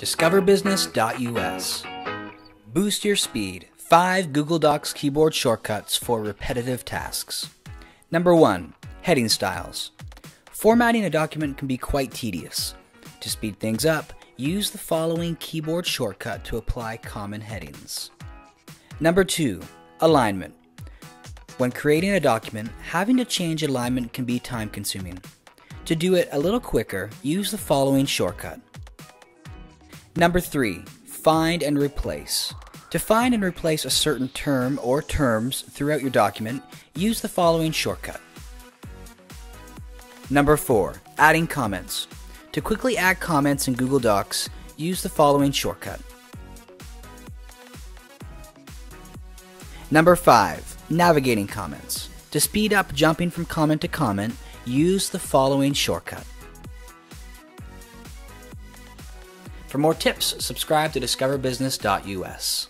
discoverbusiness.us. Boost your speed. 5 Google Docs keyboard shortcuts for repetitive tasks. Number 1, heading styles. Formatting a document can be quite tedious. To speed things up, use the following keyboard shortcut to apply common headings. Number 2, alignment. When creating a document, having to change alignment can be time-consuming. To do it a little quicker, use the following shortcut. Number 3, find and replace. To find and replace a certain term or terms throughout your document, use the following shortcut. Number 4, adding comments. To quickly add comments in Google Docs, use the following shortcut. Number 5, navigating comments. To speed up jumping from comment to comment, use the following shortcut. For more tips, subscribe to discoverbusiness.us.